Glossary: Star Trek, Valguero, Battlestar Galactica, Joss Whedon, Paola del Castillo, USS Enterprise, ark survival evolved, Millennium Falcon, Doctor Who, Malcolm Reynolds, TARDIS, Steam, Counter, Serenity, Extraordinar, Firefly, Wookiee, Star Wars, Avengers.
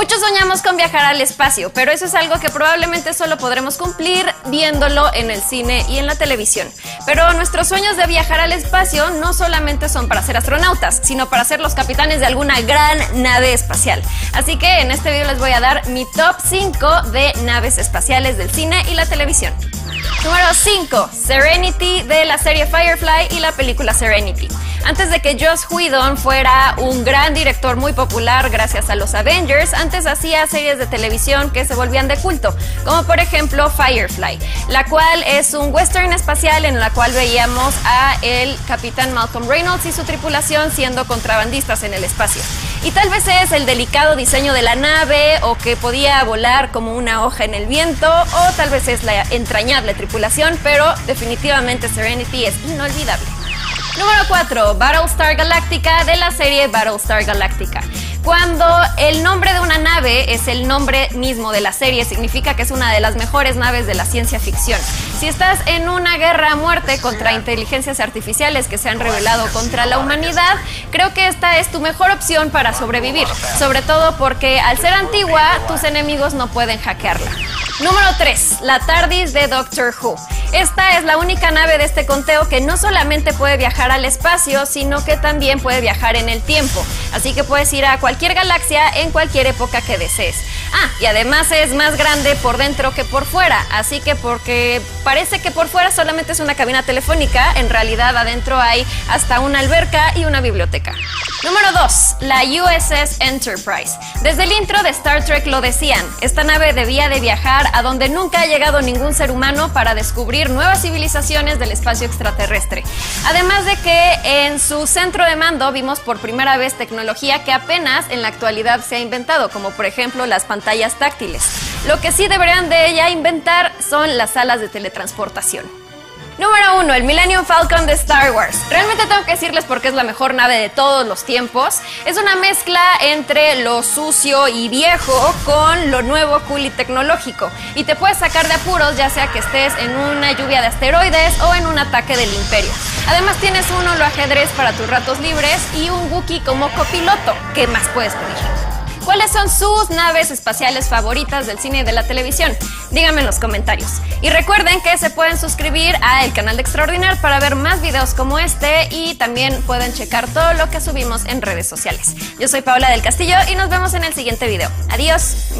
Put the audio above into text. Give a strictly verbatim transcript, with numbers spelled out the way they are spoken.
Muchos soñamos con viajar al espacio, pero eso es algo que probablemente solo podremos cumplir viéndolo en el cine y en la televisión. Pero nuestros sueños de viajar al espacio no solamente son para ser astronautas, sino para ser los capitanes de alguna gran nave espacial. Así que en este video les voy a dar mi top cinco de naves espaciales del cine y la televisión. Número cinco. Serenity, de la serie Firefly y la película Serenity. Antes de que Joss Whedon fuera un gran director muy popular gracias a los Avengers, antes hacía series de televisión que se volvían de culto, como por ejemplo Firefly, la cual es un western espacial en la cual veíamos a el capitán Malcolm Reynolds y su tripulación siendo contrabandistas en el espacio. Y tal vez es el delicado diseño de la nave, o que podía volar como una hoja en el viento, o tal vez es la entrañable tripulación, pero definitivamente Serenity es inolvidable. Número cuatro. Battlestar Galactica, de la serie Battlestar Galactica. Cuando el nombre de una nave es el nombre mismo de la serie, significa que es una de las mejores naves de la ciencia ficción. Si estás en una guerra a muerte contra inteligencias artificiales que se han revelado contra la humanidad, creo que esta es tu mejor opción para sobrevivir, sobre todo porque al ser antigua, tus enemigos no pueden hackearla. Número tres. La TARDIS de Doctor Who. Esta es la única nave de este conteo que no solamente puede viajar al espacio, sino que también puede viajar en el tiempo. Así que puedes ir a cualquier galaxia en cualquier época que desees. Ah, y además es más grande por dentro que por fuera, así que porque parece que por fuera solamente es una cabina telefónica, en realidad adentro hay hasta una alberca y una biblioteca. Número dos. La U S S Enterprise. Desde el intro de Star Trek lo decían, esta nave debía de viajar a donde nunca ha llegado ningún ser humano para descubrir nuevas civilizaciones del espacio extraterrestre. Además de que en su centro de mando vimos por primera vez tecnología que apenas en la actualidad se ha inventado, como por ejemplo las pantallas táctiles. Lo que sí deberían de ya inventar son las salas de teletransportación. Número uno, el Millennium Falcon de Star Wars. Realmente tengo que decirles porque es la mejor nave de todos los tiempos. Es una mezcla entre lo sucio y viejo con lo nuevo, cool y tecnológico. Y te puedes sacar de apuros ya sea que estés en una lluvia de asteroides o en un ataque del Imperio. Además tienes un holo ajedrez para tus ratos libres y un Wookiee como copiloto. ¿Qué más puedes pedir? ¿Cuáles son sus naves espaciales favoritas del cine y de la televisión? Díganme en los comentarios. Y recuerden que se pueden suscribir al canal de Extraordinar para ver más videos como este, y también pueden checar todo lo que subimos en redes sociales. Yo soy Paola del Castillo y nos vemos en el siguiente video. Adiós.